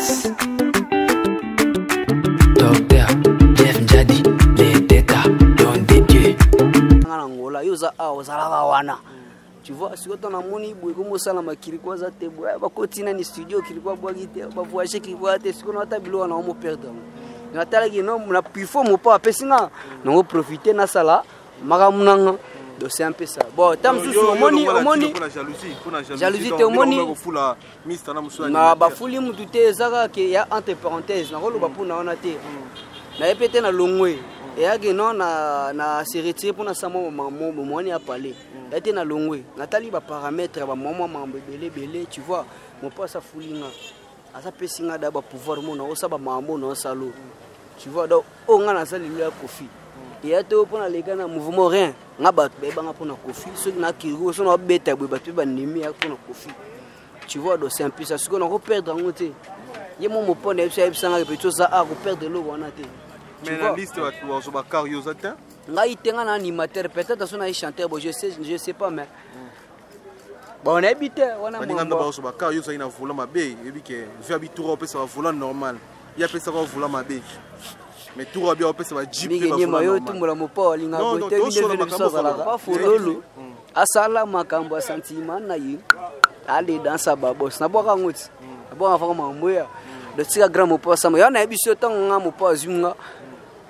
passe. Docteur Jeff Njadi, les détails donnent des dieux. Tu vois, si on a un moni, on a un Kirikwa, on a un studio, on a voyagé, on a un tableau, on a perdu. On a un homme, on a plus fort, on a pas on a profité de ça. C'est un peu ça. Bon, tant que jalousie, tu es moni. Entre parenthèses, et après, on a se retiré pour sa maman à parler. Elle était dans l'ongoué. Nathalie va paramètre, maman m'a belé, belé, tu vois. Mon père sa fouline. À sa pessinga d'abord pouvoir mon os, sa maman dans sa lot. Tu vois, donc on a sa lui à profit. Et à tout pour les gars, dans le mouvement rien. On a battu pour la coffee. Ceux qui n'ont qui roulent sont bêtes à battre pour la coffee. Tu vois, donc c'est un peu ça. Ce qu'on a repéré dans l'autre. Il y a mon père, il y a un peu de ça à repérer de l'eau. Mais la liste, tu vois, je suis un animateur, peut-être que je chanteur, je ne sais pas, mais. Bon, on habite, on a un normal. Il y a un volant ma baie. Mais tout va bien, on peut se faire jeep. Il y a un volant ma baie.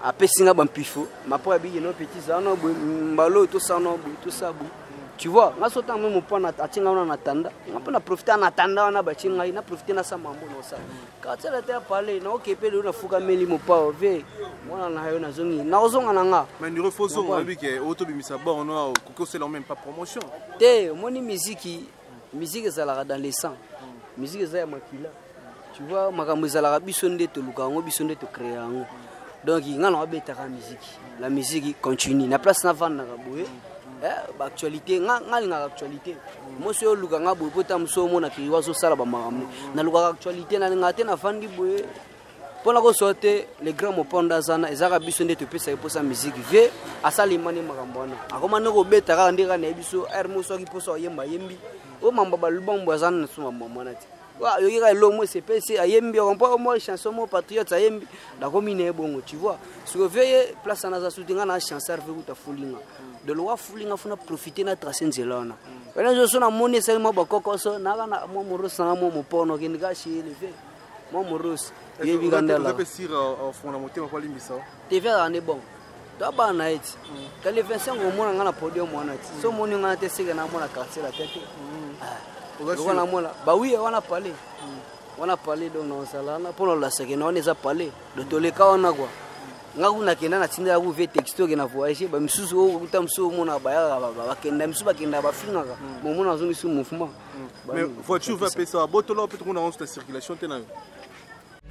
Après, si on a un pifo, ma poire est bien petite, ça n'a pas de tout ça, tout ça. Tu vois, on a sauté même pas en attendant. On a profité en attendant, on a bâti, on a profité de sa maman. Quand elle a parlé, on a occupé le Fougameli, mon pauvre. Mais nous refusons, on a vu que l'autobimissaire, on a coupé même pas promotion. Mon musique est dans les sangs. Musique est à Makila. Tu vois, ma camise à l'Arabie sonne de Lugango, sonne de Créango. Donc, il y a musique. La musique continue. La place n'a pas de l'actualité. Moi, je suis le gars qui a fait ça. L'actualité, je suis le fan. Pour la sortie, les grands mots pendant les Arabes sont des topés pour sa musique. Viens à Salimani Marambana. À Romano Robert, à Randera Nebiso, Hermoso, qui peut s'oyer Mayembi. Au Mamba, le bon voisin, son maman. Il y a l'homme qui s'est passé, il y a une chanson patriote, il y a une commune bon, tu vois. Si vous voulez, place à la soutien, la chanson de Fouling. De loi Fouling, on a profité de la trace de Zélana. Je suis en monnaie, c'est mon coco, mon rose, mon porno, mon gâchis, mon rose. Il y a une grande dame. Tu fais un bon. Tu as un night. Quand les 25 mois, on a un podium, on a un petit. Si on a un tessé, on a un quartier à la tête. Bah oui, on a parlé. On a parlé de nos salades. Pour la seconde, on les a parlé. De tous les cas, on a quoi. On a qu'un an à Tina, vous avez texto qui n'a voyagé. Bah, monsieur, vous êtes mon abaya, mon a zoomé sur mouvement. Mais voiture va payer ça. Botolo, peut-être qu'on a honte de circulation.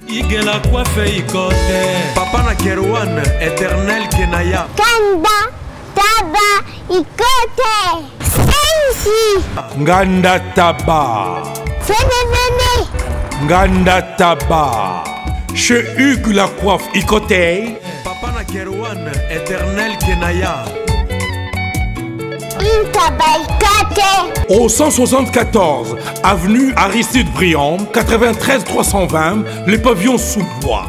Hugo la coiffe et icôté. Papa na Kerouan, éternel Kenaya. Kanda, Taba, Ikote. Nganda Taba. Nganda Taba. Chez Hugo la coiffe et icôté. Papa na Kerouan, éternel Kenaya. Au 174 avenue Aristide-Briand, 93 320, Le Pavillon-sous-Bois.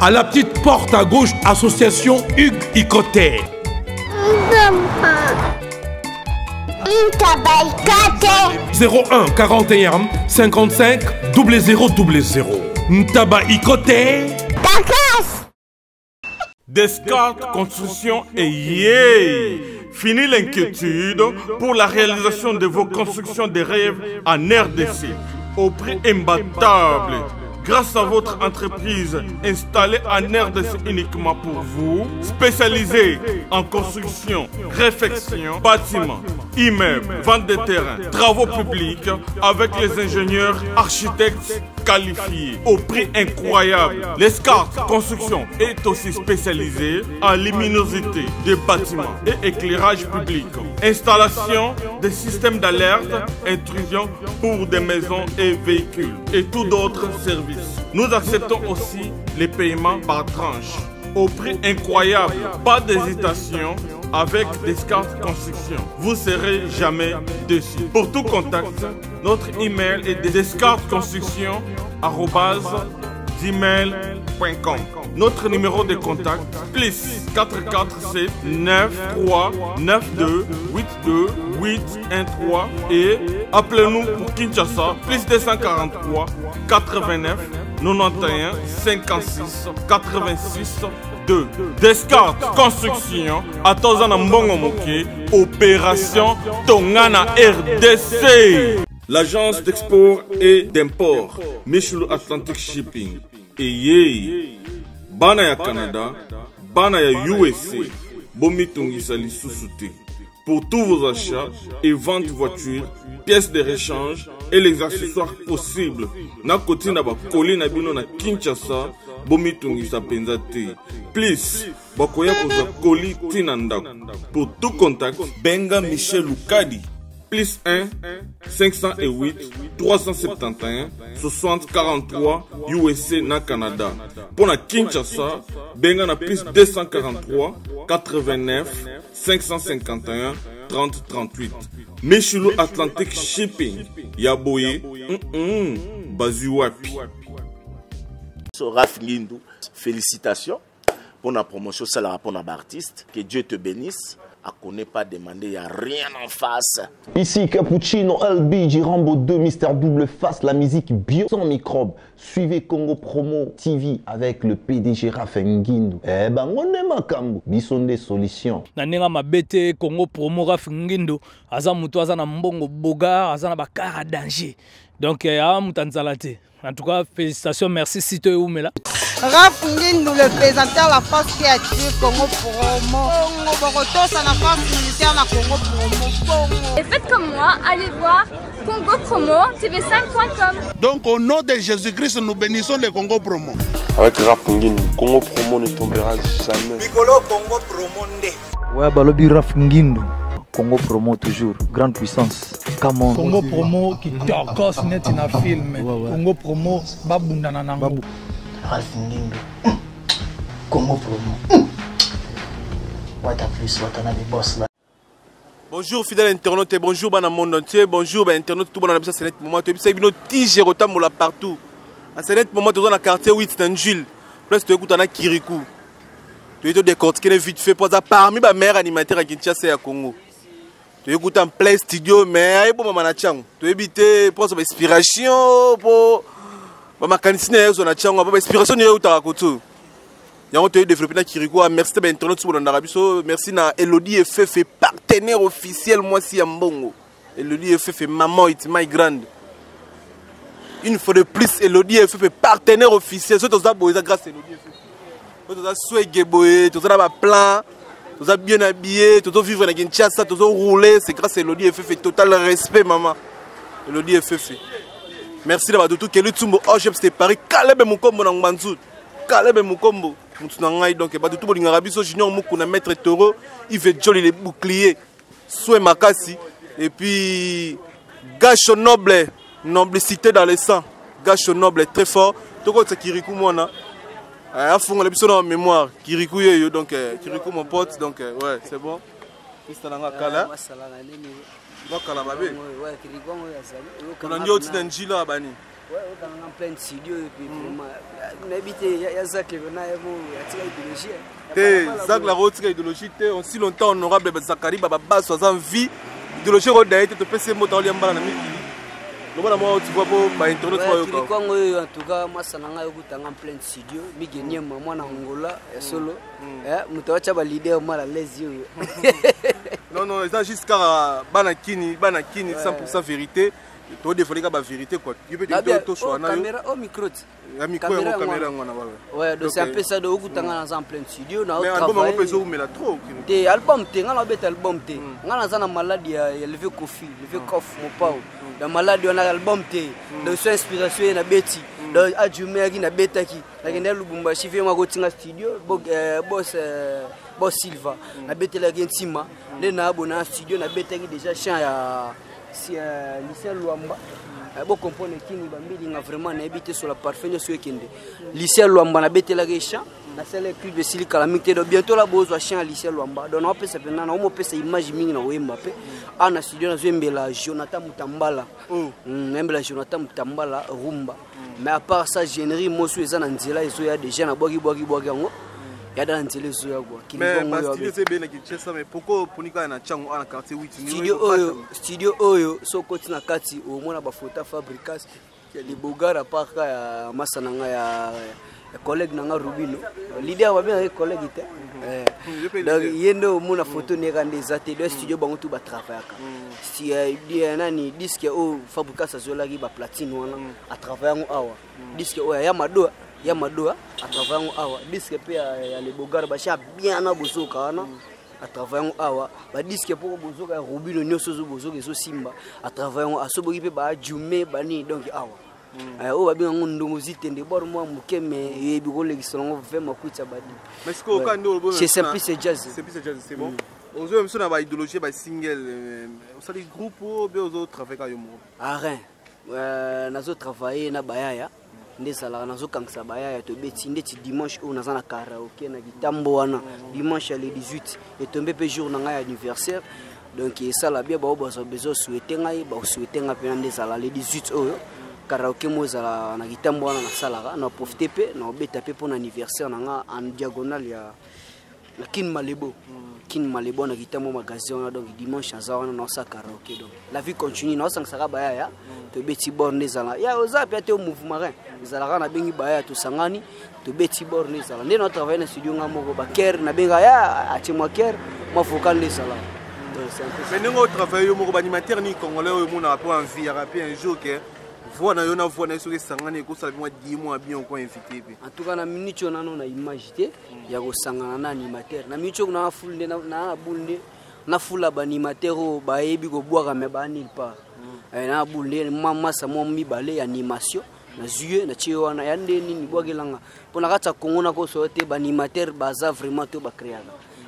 À la petite porte à gauche, association Hugo Icôté. « 01 41 55 00 00 » Ntaba Ikote Descartes Construction et yeah. Fini l'inquiétude pour la réalisation de vos constructions de rêves en RDC au prix imbattable. Grâce à votre entreprise installée en RDC uniquement pour vous, spécialisée en construction, réfection, bâtiments, immeubles, vente de terrain, travaux publics, avec les ingénieurs, architectes qualifiés au prix incroyable. Descartes Construction est aussi spécialisée en luminosité des bâtiments et éclairage public, installation des systèmes d'alerte, intrusion pour des maisons et véhicules et tout d'autres services. Nous acceptons aussi les paiements par tranche au prix incroyable. Pas d'hésitation avec Descartes Construction. Vous ne serez jamais déçus. Pour tout contact, Notre email est descartesconstruction@gmail.com. Notre numéro de contact, plus 447 93 92 82 813, et appelez-nous pour Kinshasa, plus 243 89 91 56 86 2. Descartes Construction, Atozana Mbongo Moke, Opération Tongana RDC. L'agence d'export et d'import Michel Atlantic Shipping. Eyei bana ya Canada, bana ya USA, bomitongisa lisusu te. Pour tous vos achats et ventes de voitures, pièces de rechange et les accessoires possibles, na koti na ba koli na bino na Kinshasa, bomitongisa penza te. Please, bakoya koza koli tinanda. Pour tout contact, benga Michel Lukadi. Plus 1 508 371 60 43 USA na Canada. Pour la Kinshasa, benga na plus 243 89 551 30 38. Meshulu Atlantic Shipping. Yaboye Bazuwapi. Raf Ngindo, félicitations pour la promotion, ça la pour artiste. Que Dieu te bénisse. À connaît pas demandé, il n'y a rien en face. Ici Cappuccino, LB, Girambo 2, Mister Double Face, la musique bio sans microbes. Suivez Congo Promo TV avec le PDG Raf Ngindo. Eh ben, on est ma cambo. Bisson des solutions. Nanera ma bête, Congo Promo Raf Ngindo. Azamuto, Azana Mbongo Boga, Azana Bakara danger. Donc, Amutanzalate. En tout cas, félicitations, merci si tu es où, mais là. Raf Ngindo, le présentant la force créative Congo Promo. Et faites comme moi, allez voir Congo Promo TV5.com. Donc au nom de Jésus-Christ, nous bénissons le Congo Promo. Avec Raf Ngindo, Congo Promo ne tombera jamais. Piccolo Congo Promo Nde. Ouais, Balobi Raf Ngindo. Congo Promo toujours, grande puissance. Comment Congo Promo qui torcosse net in a film. Congo Promo, Babundananango. Raf Ngindo, Congo Promo. Bonjour fidèles internautes et bonjour dans le monde entier. Bonjour internautes, tout le monde a besoin de ce moment. Tu as vu nos tiges et partout. À ce moment, tu es dans le quartier 8 d'Angile. Plus tu écoutes à Kirikou. Tu es décortiqué vite fait pour ça parmi les meilleurs animateurs à Kinshasa et à Congo. Tu écoutes en plein studio, mais pour maman Nachang. Tu évites pour son inspiration, pour ma canistine, pour l'inspiration de ta raconte. Merci à l'internet sur le merci à Elodie F F F, partenaire officiel, moi si à Mbongo. Elodie F F F, maman, it's my grand. Une fois de plus, Elodie F F F, partenaire officiel. Ce que tu as beau, grâce à Elodie F F F. Tu as souhaité, tu as plan, tu as bien habillé, tu as vivre avec une chasse, tu as roulé. C'est grâce à Elodie F F F. Total respect, maman. Elodie F F F. Merci d'avoir tout que le Tumbo, oh, je suis Paris. Caleb Moukombo dans Manzout. Caleb Moukombo. Donc, tout le monde junior Moukouna, maître Toro, il fait joli les boucliers, Soué Makassi, et puis gâche noble, noble cité dans le sang, gâche noble très fort. Tout le monde c'est Kirikou, moi, là. À fond, on a besoin en mémoire, Kirikou, donc Kirikou, mon pote, donc ouais, c'est bon. Ouais, on a plein de studios et puis on si longtemps honorable Zakari Baba en vie, idéologie en tout cas, moi, ça en plein de studios, Angola, solo. Non, c'est juste Banakini, 100% vérité. Tu as défendu la vérité quoi. Tu peux te dire que tu as caméra au micro. La micro et la caméra. Ouais, donc c'est un peu ça de haut que tu as en plein studio. Mais l'album, on peut se mettre trop. T'es album, t'es un bête album. T'es un maladie, il veut Kofi, il veut Kof, mon pao. La maladie, on a l'album, t'es. Donc, son inspiration est la bête. Donc, Adjumé, il y a bête qui. La gueule, Lubumbashi, il y a un studio. Boss Silva. La bête, la gueule, Sima. Le studio, la bête qui déjà chien à. Si lycée Luamba, vous comprenez qu'il y a vraiment un habité sur la parfum de ce week-end. Lycée Luamba, la bête la guécha. de silicate bientôt la bosse chien à lycée Luamba. Donc on peut se prendre, on peut s'imaginer mingi na Wembape. Ah na studio na Zembela Jonathan Mutambala. Même la Jonathan Mutambala rumba. Mais à part ça générie mosu eza na nzela ezo ya déjà na bogi ngo. Ya dans nzela ezo ya quoi. Mais ma studio c'est bien na kichesa mais pourquoi ponika na chango na quartier 8 studio oyo so koti na kati au mona ba fota fabricas les bogara par ka masananga ya collègue Nanga Rubino. L'idée va bien avec collègue. Donc il y a une photo des ateliers studio bango tout ba travailler. Si il y a nani disque au fabrication zola qui ba platine wana à travailler awa. Disque o ya madoa à travailler awa. Disque pe ya le bogar ba sha bien na bozoka na à travailler awa. Ba disque pour bozoka Rubino nyoso zo bozoka zo simba à travailler a sobo pe ba jume ba ni donc awa. Oh, bien on nous de boire moi mais il mais ce qu'on c'est jazz. C'est bon. On a idéologie, single. On sort des groupes autres travaillent comme ah rien. Nous autres travaillons na bayaya. Des salariés nous autres quand bayaya te bête dimanche on a ça na karaoke na guitamboana dimanche à 18 et tombé peu jour na anniversaire. Donc ça la bien bah besoin souhaiter na des salariés 18 euros. Karaoke mozala na gitambo na salaka na profiter pe na obeta pe pour l'anniversaire nanga en diagonale ya kin malebo na gitambo magasin donc dimanche azana na sa karaoke donc la vie continue na sang saka baya ya to beti borne zala ya ozapi ate mouvement rein zala na bengi baya to sangani to beti borne zala ndeno travailler na studio ngamoko ba ker na benga ya ati mo ker mo focal les sala donc c'est un peu mais travailler mo ba ni maternité congolais mo na pour envie rapper un jour que voilà, on a vu les souris sanguins et ça vient 10 mois bien encore infecté. En tout cas, la minute on a imagité, il y a aussi un animateur. La minute on a full de na boule, na full abanimateur au baébi go boire à mes banil pas. Na boule, maman sa mami balé animation, na zuye na chiwa na yande ni boire gelanga. Pour la carte Congo na go sortir banimateur baza vraiment tout bacréa.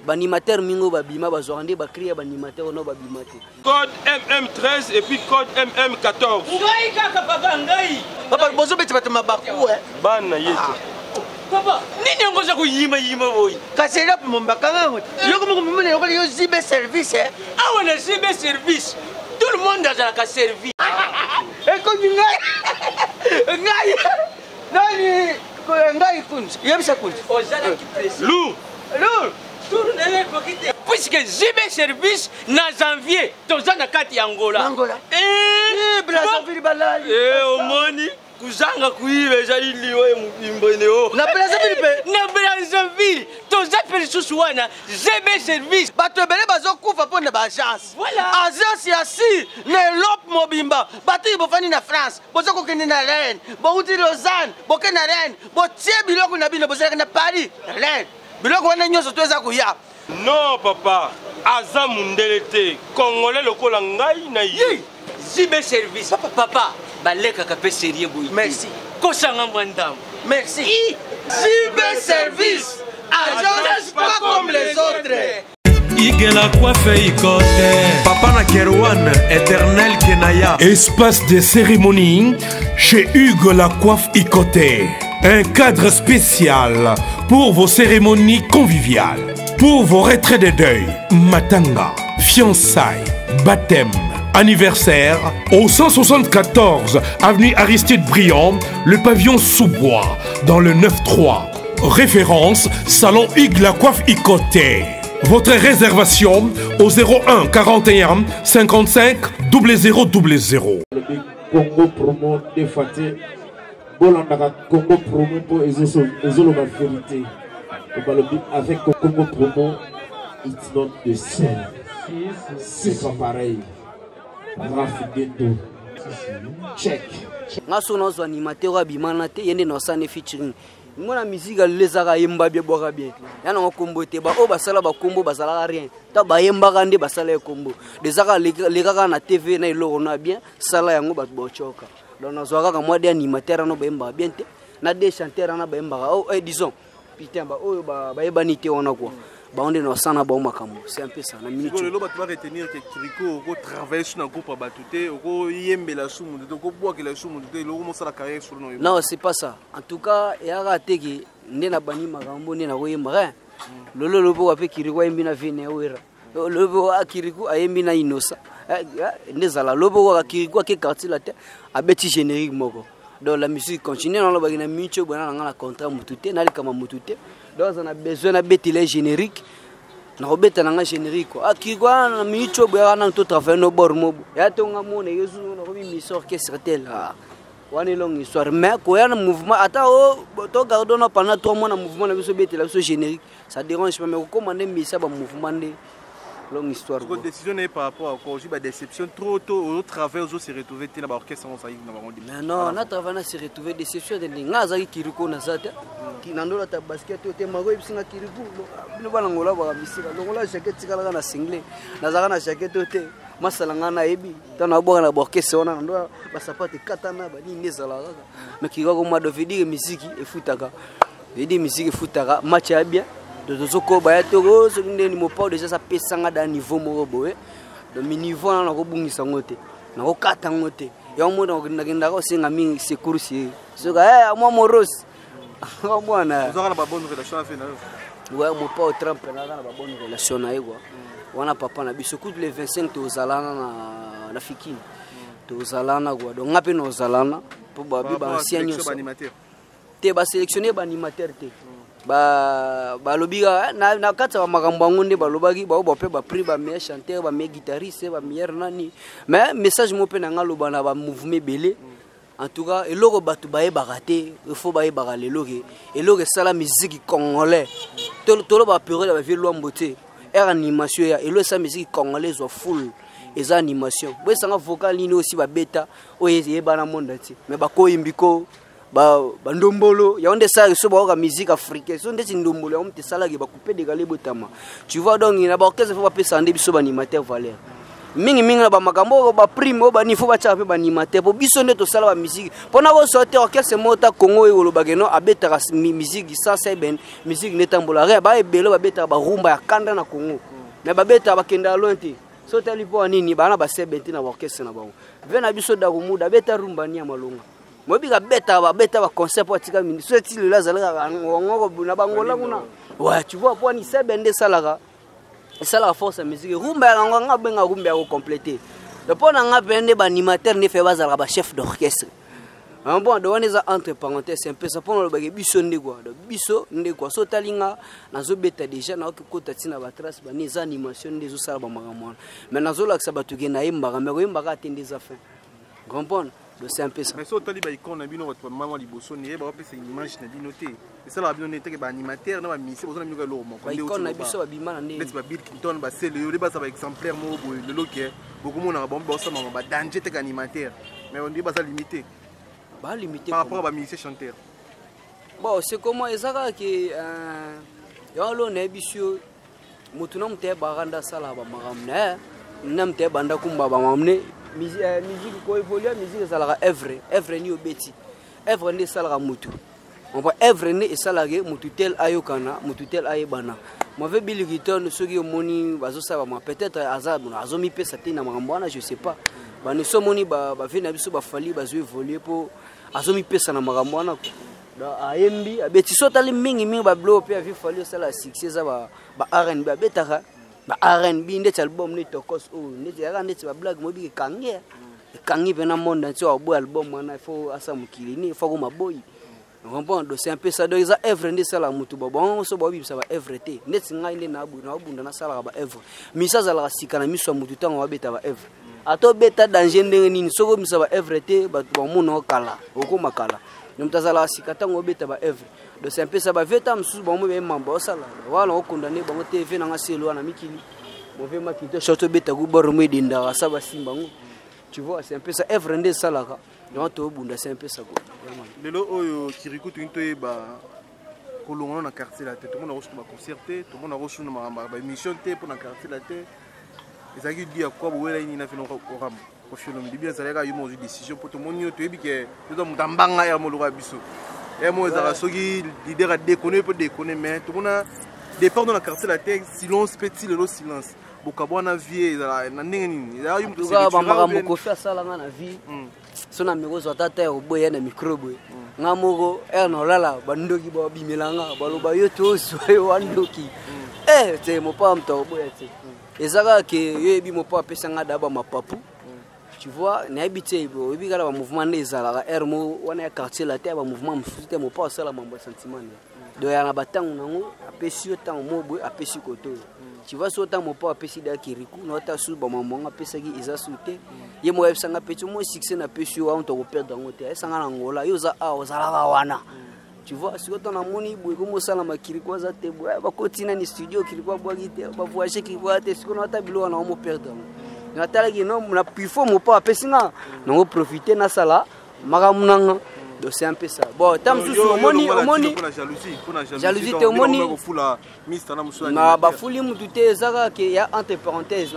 Banimateur mingo babima bazorande bakria banimateur ono babimate code MM13 et puis code MM14 ngai kaka papa ngai papa bozo beti batema baku bana yetu papa nini ngoza kuyima boy kasela pomombaka ngango yoko mukumumene yoko yo zibe service awa na zibe service tout le monde a la service et comme ngai kunz yebisa kunz ozana ki presse lou puisque j'ai mes services en janvier, dans la carte Angola. Et Brazzaville, Balali. Et au Moni, Kouzanga, Koui, Jali, Mbonéo. La Brazzaville, dans la Périsouana, j'ai mes services. Batrebele, Bazokou, Fapon, la Bajance. Voilà. Azance, Yassi, Nelop, Mobimba. Batri, Bofani, la France. Bozoko, Kenina, Rennes. Bouti, Lausanne. Bokena, Rennes. Botier, Biloko, Nabino, Bozaka, Paris. Rennes. Non, papa, Aza Mundelete, Congolais, le Kolangai, Naïe. Zibe service, papa, Baleka Kapé Sérieux Bouy. Merci. Koshanga Mwandam. Merci. Zibe service, agence pas comme les autres. Hugo la coiffe et icôté. Papa Nakerouane, éternel Kenaya. Espace de cérémonie chez Hugo la coiffe et icôté. Un cadre spécial pour vos cérémonies conviviales, pour vos retraits de deuil, matanga, fiançailles, baptême, anniversaire, au 174 avenue Aristide-Briand, Le Pavillon-sous-Bois, dans le 9-3. Référence, salon Hugo la coiffe et icôté. Votre réservation au 01 41 55 0000. Congo Promo TV. Bolanda Congo Promo pour isoler la vérité. Avec Congo Promo, it's not the same. C'est pas pareil. Raf Ngindo. Check. Nasonos animateur abimanate yende nosane featuring. Mona musique les arayemba bien boire bien. Yana on combo te ba o basala ba combo basala rien. Ta ba yemba kande basala combo. Des ara les gars na TV na ilo on a bien sala yango ba bochoka. Donc nous avons moi des animateurs no bemba bien te. Na des chanteurs na bemba. Oh disons putain ba o ba ba banité on a quoi. C'est un peu ça. Tu vas retenir que Kiriko travaille sur un groupe à Batouté, la carrière sur nous. Non, c'est pas ça. En tout cas, il y a raté qui n'est pas ni Marambo, ni Naroye Marin. Le lobo avec Kiriko et Mina Vénéouera. Le lobo à Kiriko et Mina Inosa. Le lobo à Kiriko qui quartier la terre, à Betty Générique Mogo. Donc la musique continue, on a un contrat Moutouté, on a besoin d'un bétilé générique. On a besoin d'un générique. On a besoin d'un générique. On a besoin d'un générique. On a besoin d'un générique. On a besoin d'un générique. On a besoin d'un générique. Ça dérange pas, mais on commande un mouvement. Longue histoire. Votre décision n'est pas rapport à quoi? J'ai une déception trop tôt au travers où s'est retrouvé tel orchestre en saïd. Non, on a travaillé s'est retrouvé déception de l'ingénieur qui recouvre nos attaques. Qui n'a pas de basket au thème marocain puisqu'il recouvre. Nous voilà ngola voilà bissi. Donc là chaque petit gars là singlé. Nous avons la chaque tout thème. Masalanga na ebi. Dans la boîte la orchestre on a nous là basapa de katana bani nezalaga. Mais qui va comme madovidi musique et foutaga. Vidi musique et foutaga match à bien. De ce qu'on va être heureux, ce n'est déjà ça pèse à niveau moroboé. Le niveau n'a rebondit sans côté. N'a aucun côté. Et on m'a dit que c'est un ami, c'est coursier. Ce gars, moi, mon rose. Moi, on a pas bonne relation avec nous. Ouais, mon père, Trump, on a pas bonne relation avec nous. On a papa, on a vu ce coup de les 25 aux Alana, la Fikine. Aux Alana, quoi. Donc, on a appelé aux Alana pour balancer un animateur. T'es sélectionné par animateur. Balobira na kati ba makambo ngonde balobaki ba bope ba pri ba meilleur chanteur ba meilleur guitariste ba meilleur nani mais message mo pe na ngaloba na ba mouvement belé en tout cas eloko batu baye baraté il faut baye barale loke eloko sala musique congolais tolo ba peurer ba vie lwambote era animation ya elo sa musique congolaise wa full les animations bwe sanga vocal ni aussi ba beta oyé ba na monde ti mais ba koyimbiko Bandombolo, il y a des salles qui la musique africaine. Sont des salles qui coupé des galets. Tu vois donc, il y a des orchestres qui peuvent s'en débiser sur l'animateur Valère. Mingi la bamagambo, ba prime, il faut battre avec l'animateur. Pour bisonner tout ça, la musique. Pour avoir sorti l'orchestre, Mota Congo et Olobageno, abeta musique, ça c'est ben, musique netambolare, ba ebelo, abeta ba rumba ya kanda na Congo. Mais babeta ba kenda lointi. Sotali po anini, ba na ba se benti na orchestre na bango. Vena biso da rumuda, beta rumba ni ya malonga. Moi, je suis bête à un concept pour tirer une suite. Il a ouais, tu vois, pour une seconde, ça la force à musique. Rumba, on a bien à compléter. Le point à prendre l'animateur ne fait pas à la chef d'orchestre. Un bon, devant les entre parenthèses, c'est un peu ça pour le bagage. Bisso n'est quoi, le bisso n'est quoi. Sotalinga, Nazobeta déjà, n'a aucun côté à la trace, les animations des autres salles. Mais Nazola, ça va tout gagner, Maramé, atteindre des affaires. Comprends? C'est un peu ça. Mais si tu as dit que tu as dit que maman c'est une image qui est ça, tu as dit que tu as animateur, tu as dit que tu as dit que tu as dit que tu as dit que tu as exemplaire que tu as animateur. Mais on dit que limité. Limité par rapport à musicien chanteur. Bon, c'est comment est-ce que musique quoi évolue, musique ça la œuvre ni obéti, œuvre ni ça la mutu. On va œuvre ni ça la mutu tel ayokana, mutu tel ayebana. Moi je Billy Giton, ceux qui ont moni, baso ça va moi peut-être hasard, bon, azomi peut s'atteler na magambana, je sais pas. Bah nous sommes moni, bah vient na biso bah fali, bah je évolue pour azomi peut s'en na magambana. Da ayembi, abeti sotali mingi bah blow puis avie fali ça la succès ça bah R&B abetara. RNB, il y a des albums qui sont des blagues qui sont des blagues. Quand il y a un monde qui a des albums, il faut que je me dise. C'est un peu ça. Il y a des œuvres qui sont des œuvres. Il y a des œuvres qui sont des œuvres. Mais ça, c'est la situation. Il y a des œuvres. Il y a des œuvres qui sont des œuvres. Nous sommes là, si quand on obéit à la œuvre, de s'impliquer à la vie, on se bat, on est membre, ça là. Voilà, on condamne, on TV, on a ses lois, on a mis qui, on fait ma petite chute au bétail, on barre d'indara, ça va simbango. Tu vois, c'est un peu ça. Œuvre rendez ça là, on te obéit, c'est un peu ça. Le lot au Kirikou, tu es bas, colon dans quartier la tête, tout le monde a reçu ma concerté, tout le monde a reçu ma mission tête pour dans quartier la tête. Et ça qui dit à quoi vous allez y faire notre programme. Parce que le bien, ça a eu une décision pour tout le monde. Tu as dit que nous sommes dans le bang à Yamoloura Bissou. Et moi, ça a déconné, mais tout le monde a dépend de la quartier la terre silence petit le silence bokabona vie na nini ya yum kuziba bamara kofa sala na vie sona mirozo tata oboya na microbe ngamoko eno lala bandoki ba bimelanga baloba yoto so wandoki te mo pa mto oboya te ezaka ke yebi mo pa pesa ngada ba mapapu. Tu vois, il y a un mouvement quartier, il y a un mouvement qui ne pas sentiment. Il y a un battant, tu vois, KIRIKU, tu vois, si on a mon ibu, comme ça, la maquirikoise à tes bois, va continuer les studios, kirikoise, va voyager, kirikoise, ce qu'on a tableau, on a mon perdant. Il y a des gens qui ont profité de ça. C'est un peu ça. Bon, tu as un peu de jalousie. Jalousie, tu as un peu de jalousie. Il y a entre parenthèses.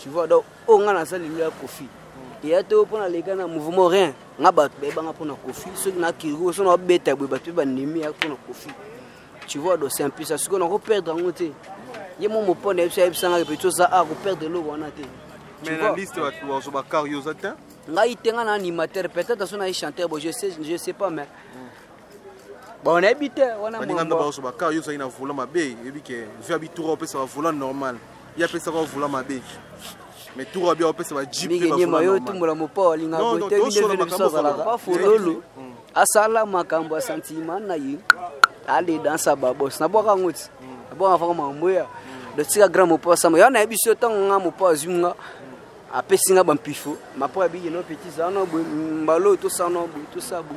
Tu vois, donc on a ça lui a profit. Et à tout pour les gars, mouvement rien. On a battu les banques pour nos profits. Ceux qui n'ont qu'irrigaux sont en bête à battre les ennemis pour nos profits. Tu vois, donc c'est un peu ça. Ce qu'on a repéré en côté. Il y a mon point de vue sur la répétition. Ça a repéré de l'eau en été. Mais la liste va toujours se bagarrer aux atteints. Là, il y a un animateur. Peut-être qu'on a chanté. Bon, je sais pas, mais. Bon, on est habité. On a mangé. On a mangé. On a mangé. On a mangé. On a il y a personne qui voulait m'aider. Mais tout va bien, ça va jeep. Mais il y a moyen tout le monde pas linga pour te dire ça là pas fololo. Asala makambo sentiment na yi. Allez dans sa babos na boka ngoti. Bon avant mamoya. De tika gramme pas ça. Yo na biso tant ngamo pas zunga. A pesinga bampifo. Ma pas bi no petit ça no mbalo tout ça no tout ça bu.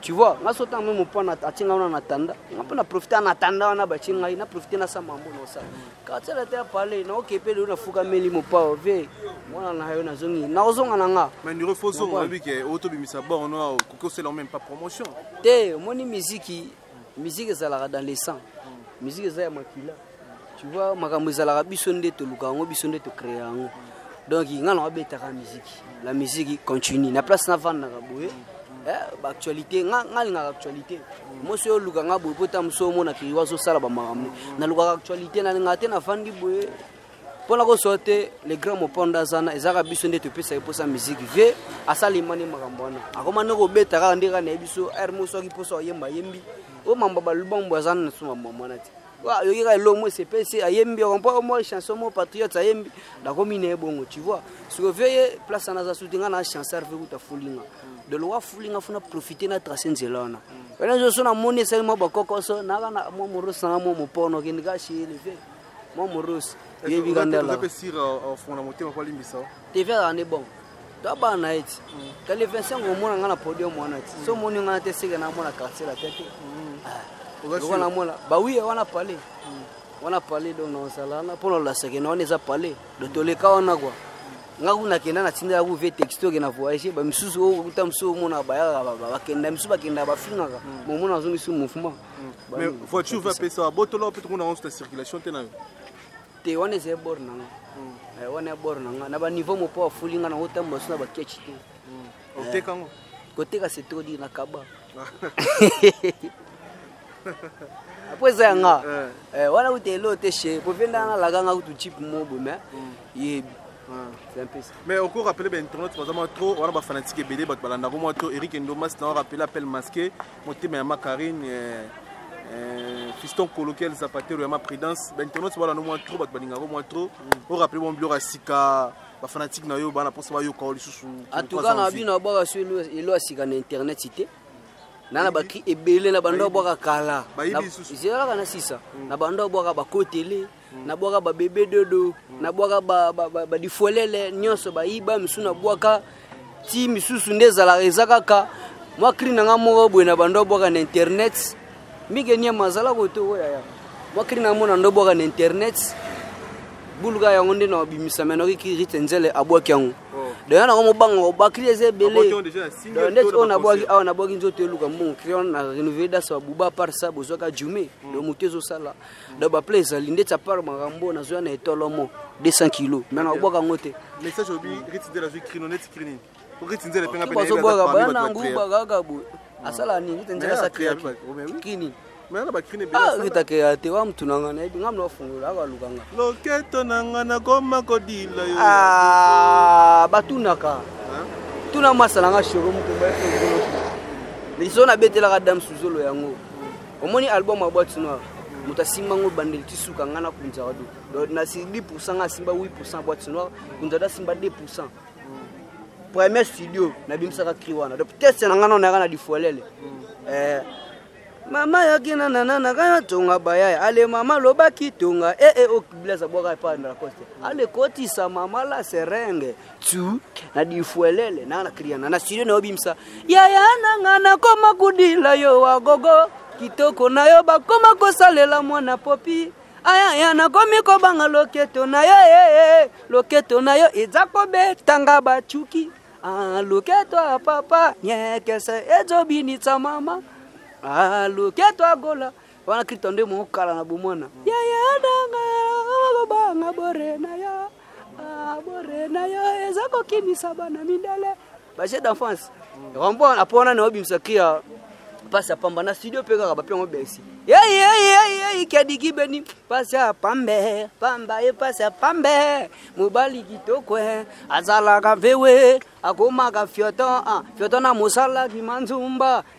Tu vois, na so tant même pas na tinga na tanda. On peut na profiter na tanda na ba tinga na profiter na sa mambo no ça. Quand elle était parlé, non, qui peut le fouga meli mon pas ouvert. Moi, on a eu une zone. Naozon ananga. Mais nous refusons. On a vu que autobimisaba on a coco c'est leur même pas promotion. T'es mon musique ça la dans les sangs. Musique ça est maquilla. Tu vois, ma camise la bisonde te lugango bisonde te créango. Donc il y a l'envie de la musique. La musique continue. La place n'avance n'a pas bougé. Actualité, actualité. Moi, je suis au Luganga, je suis au Luganga, je suis au Luganga, je suis au actualité, je suis au Luganga, je suis au Luganga, je suis au Luganga, je suis au Luganga, je suis au Luganga, je suis au Luganga, de loi foulinga funa profiter na tracer nzelona wena je sona moni seulement bakoko so na na momoro sanga momopono kinga shi levé momoro yebi gandela tu peux sur fona motema kwa limbisa te faire en est bon to ba na eti ka le 25 mona ngana podium mona so moni ngana te sega na mona quartier la tête voilà mona ba oui on a parlé donc non salana pour la sega non les a parlé de toleka on a quoi. Ngakuna kenda na tinda ku ve texto ke na voyager ba misusu o kuta mso mona ba ya ba kenda misusu ba kenda ba finga ka mo mona zongi su mouvement mais voiture va pesa ba botolo peut qu'on a la circulation te na te one ze borna na one borna na ba niveau mo pa fulinga na hota mbaso na ba catch te ote kango kote ka se to di na kaba après ça nga wana utelo te che pour venda na laga nga ku chip mo bo mais ye. C'est un peu ça. Mais on peut rappeler l'internet, par exemple, trop, on a fanatique BD, Eric Ndomas, on a rappelé l'appel masqué, Monté Mayama Karine, Fiston Coloquel, Zapatero, Yama Prudence. L'internet, on a trop, on a rappelé mon bureau à Sika, la fanatique Nayo, on a pensé à Yoko, en tout cas, on a vu à Sika sur Internet, cité. Nana baki ebele na bando boka kala. Izela kana sisa. Na bando boka ba kotele, na boka ba bébé dodo, na boka ba difolele nyoso ba iba misu na boka ti misu sundeza la rezaka ka. Moi kri na ngamo bo na bando boka na internet. Migenia mazala boto ya. Moi kri na mona ndo boka na internet. Buluga ya ngonde na bimisa menori ki ritenjele abwa kyangu. Mais là, tu as créé un peu de temps. Maman, il y a un tonga. Allez, maman, le bas qui tonga. Eh, oh, blesse à boire à part de la côte. Allez, côté, sa maman, là, c'est ringue. Tu n'as dit fouelle, n'a crié, n'a suivi, n'a bim ça. Yaya, n'a comme un coup de la yo, à gogo, qui toko na yo, ba comme un cosale la moine à popi. Aïe, y'en a comme un cobanga loqueto na yo, loqueto na yo, et zakobe, tanga bachuki. Ah, loqueto à papa, y'a que ça, et zobini sa maman. Ah, look at toi, Gola. Wana kitande mo kala na bomona. Ya ya danga, baba borena ya. Ah, borena ya ezako kimisa bana mindele. Baje d'enfance. Rombo apona na obimsa kia passe pambana studio peka ba piongo besi. Ya ya ya ikadiki beni passe pambe, pamba e passe pambe. Mobali kitoko azala ka vewe, akoma ka fioton, fioton na musala bimanzumba.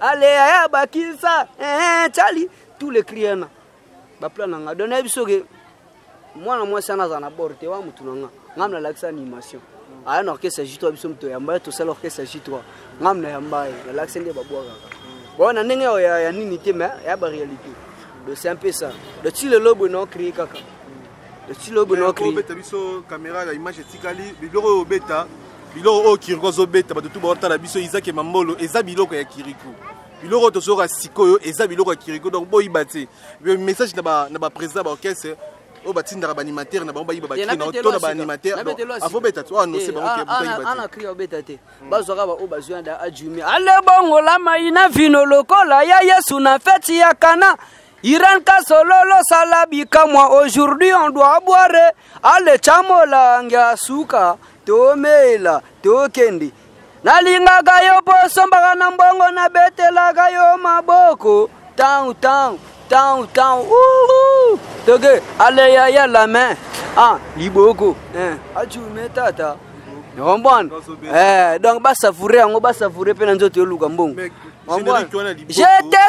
Allez, allez, bakisa, Charlie, tous les clients. Bah, plan, on a donné moi, ça n'a pas d'abordé, on a l'accès à l'animation. Ah, non, qu'est-ce que c'est, toi, tu es en bas, tout ça, qu'est-ce que c'est, toi, on a l'accès à l'abordé. Bon, on a une unité, mais il y a une réalité. C'est un peu ça. Le petit lobe, non, crié, caca. Le petit lobe, non, crié. Caméra, l'image est ticali, le bureau bêta. Biloro kirgozo beta bato tuborta na biso Isaac Mamolo ezabiloko ya Kiriku. Biloro tosora sikoyo ezabiloko ya Kiriku donc boyi baté. Le message na ba président ba orchestre o batinda ba animateur na ba bayi ba bakina na to na ba animateur. Afo beta to ano c'est ba ok boyi baté. Ana krio beta te. Bazora ba o bazwanda ajumi. Ale bongo la maina vino lokola ya Yesu na fête ya Kana. Iran Kasololo Salabi Kamwa aujourd'hui on doit boire ale chamola ngasuka. Tomela, tokendi. Nalinga gayo bosombaka na mbongo na betela gayo maboko. Tang tang tang tang. Ouh! Toge aleya ya la main. Ah, liboko. Ajume tata. Rombon. Donc on va savourer pendant notre luka mbongo. J'étais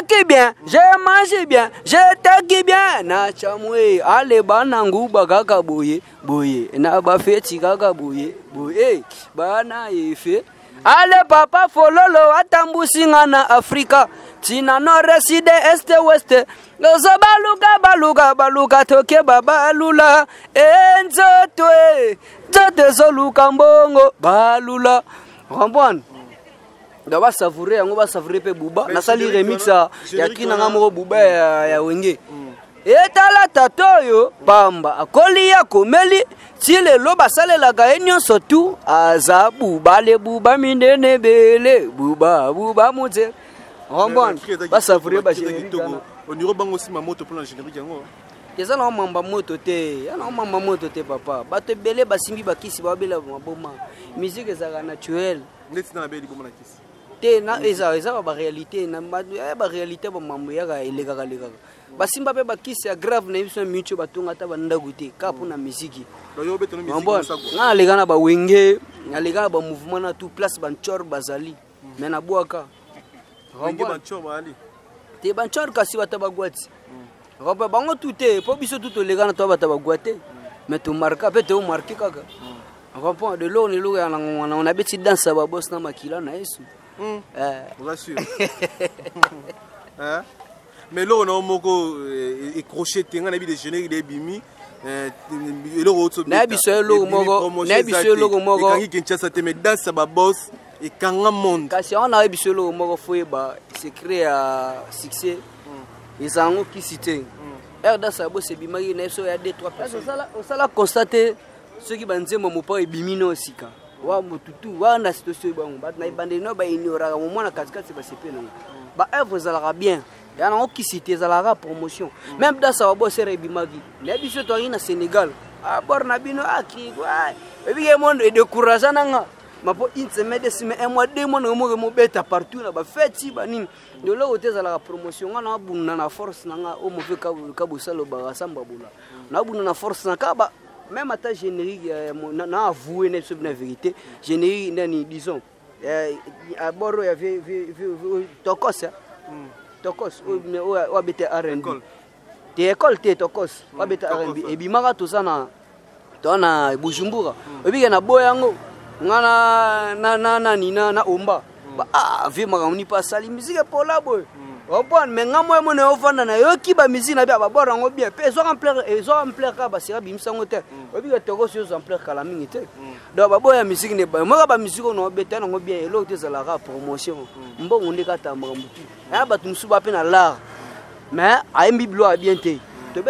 qui bien, j'ai mangé bien, j'étais qui bien. Na chamwe, allez banangu bagaka boye, boye. Na bafeti gaga boye, boye. Bana efe. Allez papa fololo atambusinga na Afrika. Tina no reside este weste. Lozo baluka baluka baluka toke babalula. Enzo toe, zote zoluka mbongo balula. Rombon. On va savourer, pe Bouba. On a sali remix à Yakina Namoro Bouba ya Wenge. Et la tatoyo, Bamba, à Kolia, Komeli, si le loba sale la gagne surtout, Aza Bouba, le Bouba mine nebele, Bouba, Bouba Moudze. Rambon, va savourer, Bachir. On ira aussi ma moto pour la générique. Qu'est-ce que maman moto te papa. Bate belé, basimi, bakisi, babela, maboma. Musique est naturelle. N'est-ce pas belé, comme la kisi? Eza ba réalité na ba réalité ba mamuya ga elega basimba pe bakisi ya grave na biso micho batunga ta banda goûter ka pona musique yo beto musique na lega na ba wenge na lega ba mouvement na tout place ban chor bazali mais na bwaka wenge ban chor bali te ban chor kasi bata bagwati roba bango tout te po biso tout lega na to bata bagwate mais to marka pe te o marki kaka On comprend de l'eau, on a bêté dans sa bosse dans ma kila, on a eu. On va suivre. Mais l'eau, on a crocheté, on a mis des génériques, des bimis. Ils ont été il y a un qui cite la promotion. Même dans sa bosse, c'est Bimagi. Les bisous sont au Sénégal. Ah, Bornabino, ah, qui, ouais. Et puis, il y a un monde décourageant. Ma peau, il se met un mois, 2 mois, au moins, mon bête partout. Faites si, banin. De là où tu es à la promotion, on a bon, on a force, on a au mauvais caboussa, le barassa, baboula. On a bon, on a force, on a même à ta générique, on a avoué la vérité. Générique, disons, à Bordeaux, il y avait Tokos. Tokos, ou habiter R&B. T'es école, t'es Tokos, ou habiter R&B. Et puis, Mara, tout ça, dans Bujumbura. Et puis, il y a Boyango, Nana, Omba. Ah, vieux Mara, on n'y passe pas la musique pour là, boy. On prend, mais moi, mon enfant, on a eu qui va musique, on a d'abord en haut bien. Ils ont en plein cas, parce qu'ils ont en hôtel. Et puis, Tokos, ils ont en plein cas, la minute. Donc, on a eu la musique, on a eu musique, on a eu bien, et l'autre, c'est la promotion. Bon, on est gâté à Maramutu. Je suis à l'art. Mais je suis à bien. Je suis à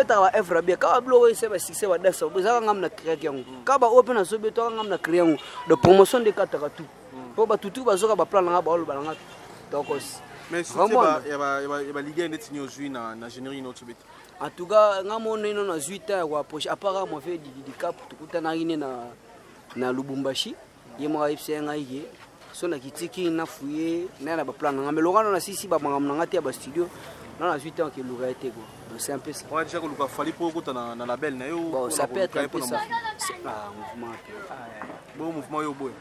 l'art bien. Quand je suis à l'art, je suis à l'art. Je suis à l'art. La promotion de Kataratou. Tout le monde plan de mais si tu as généré une autre bête. En tout cas, je suis à l'art. Apparemment, je suis à l'art. Je suis à l'art. Si on a quitté, on a fouillé, on a plan. Mais Laurent, on a six, on a un studio, on a 8 ans qui l'aurait été. C'est un peu ça. On a déjà fallu pour que tu aies la belle. Ça peut être un peu ça. Ah, mouvement. Bon mouvement, yo boy.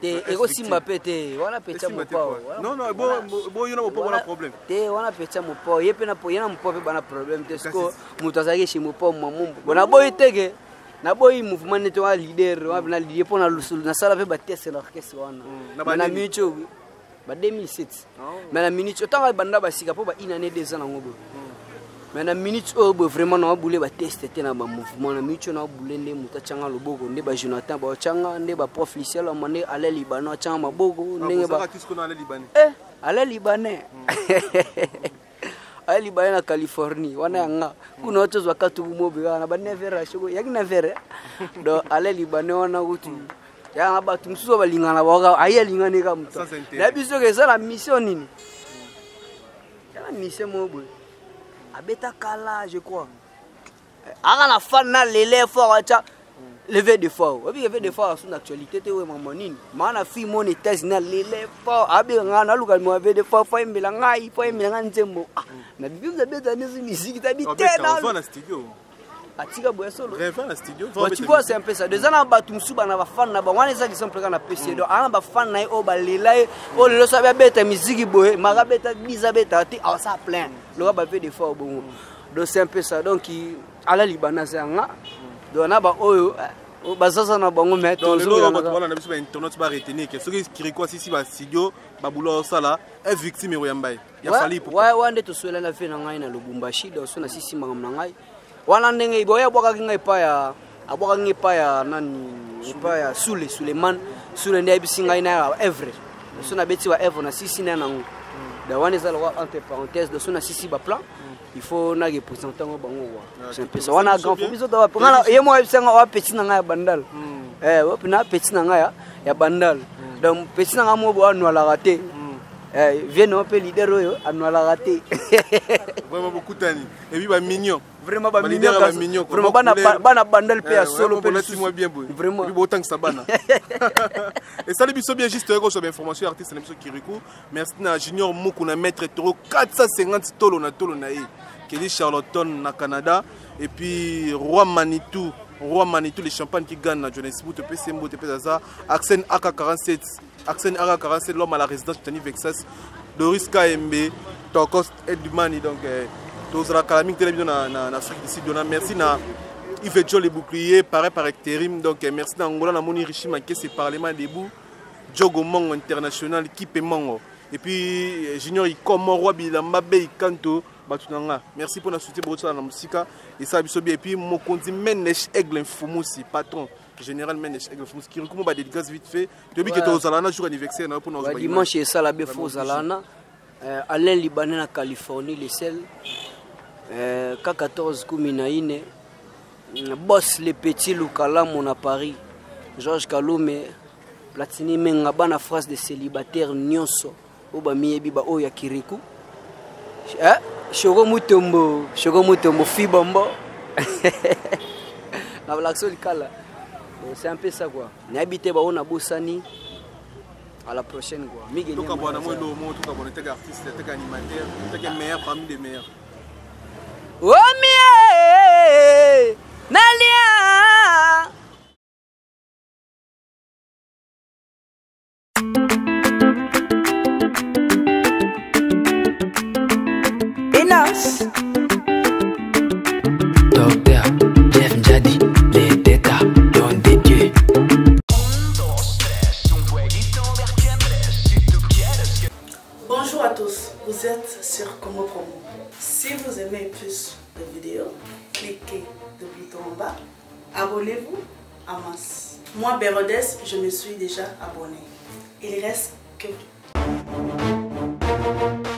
Et aussi, ma pété, voilà pété mon pauvre. Non, non, bon, il n'y a pas de problème. On a pété mon pauvre, il n'y a pas de problème. Parce que mon tazagé chez mon pauvre, mon monde. On a beau été. Naboy mouvement nettoie leader, on a lié pour la salle avec Baptiste et l'orchestre. On a mis 2007. Mais la minute, autant la bande à Singapour, il y a des ans. Mais la minute, vraiment, on a boulé Baptiste et un mouvement. La minute, on a boulé les Moutachanga, le Bogo, les Jonathan, les Changa, les Prof Lycée, on a allé Libanon, Changa, le Bogo. Qu'est-ce qu'on a allé Libanais? Allé Libanais. Je suis en Californie, on a un autre chose à tout le monde. Il y a un verre, il y a un verre. Donc, allez, Libanais, on a autre chose. Il y a un bateau, il y a un bateau, il y a un bateau. Il y a un bateau, il y a un mission. Il y a une mission. Il y a un bateau, je crois. Il y a un l'élève fort, levé de fort. Il y a des forts sur l'actualité. Il y a un film, mon état, il y a l'élève fort. Il y a un levé de fort, il y a un il faut un na bibi zabeta nezi musique d'habiter dans le studio. Atika boyesolo. Rêve dans studio. Tu vois c'est un peu ça. Des gens ba tumsu bana ba fan na ba wana ça qui sont plein na PC do. Ana ba fan na o ba lelaye o le so ba beta musique boye, maka beta bizabeta ti a ça plein. Lo ba fait des fois bon. Donc c'est un peu ça. Donc ala libanais nga. Do na ba oyo bazasa na bango mettre dans le monde voilà na biso ba internet ba retenir que ce qui Kirikwa si ba studio ba bulo sala est victime royamba. Il fallait pour ouais ouais ndeto soela na fena ngai na Lubumbashi donc so na sisi mangam ngai wana ndenge boya boka ngai pa ya aboka ngai pa ya nani pa ya Sule Suleman Sule ndia bisinga na every so na beti wa ever na sisi na ngo da wana za lwa entre parenthèses donc so na sisi ba plan il faut na représenter ngo bango wa c'est un peu ça wana grand biso da pa ngala ye mo bisinga wa petit na ngai bandal wop na petit na ngai ya bandal donc petit na mo bo anwa la raté. Viens un peu leader, on a raté. Vraiment beaucoup de tani. Et puis, mignon. Vraiment, mignon. Vraiment, bandel, paix à solo. Moi bien, vraiment. Autant que ça banne. Et ça, c'est bien juste. J'ai l'information artiste, c'est Kirikou. Merci à Junior Moukouna, maître Toro, 450 tolo na tolo naï. Kelly Charlotton, na Canada. Et puis, Roi Manitou, les champagnes qui gagnent à Johannesburg, PC Mbo, Pesaza, Axen AK47. Axel Ara 47, l'homme à la résidence de Tani Vexas, Doris KMB, Tokos Edumani. Donc, tous les calamines de télévision en Afrique d'ici. Merci à Il fait toujours les boucliers, pareil par Ecterim. Donc merci d'Angola, la Moni Richima, qui est le Parlement debout. Diogo Mongo International, qui paie Mongo. Et puis, Junior, il comme Roi Bilamba, il canto. Merci pour la soutien pour la musique. Et ça, et puis, mon conduit Menesh Aigle Fumousi, patron général Menesh Aigle Fumousi, qui recommande des dédicaces vite fait. Depuis que tu es au Zalana, jour anniversaire, pour nous. Dimanche, c'est ça, la Béfo Zalana. Alain Libanais, en Californie, les sel. K14, Kouminaïne. Boss, les petits Loukala, mon à Paris. Georges Kaloumé, Platini Mengabana, France des célibataires, Nyonso, Obami Biba, Oya Kirikou. Chogo Moutombo, Fibombo. C'est un peu ça quoi. N'habitez pas, on a Boussani. À la prochaine quoi. Tout le monde est artiste, est animateur, est meilleur parmi les meilleurs. Oh mie Nalia. Docteur Jeff Njadi, les décas dans des dieux. Bonjour à tous, vous êtes sur Congo Promo. Si vous aimez plus de vidéos, cliquez le bouton en bas. Abonnez-vous à masse. Moi, Bérodès, je me suis déjà abonné. Il reste que vous.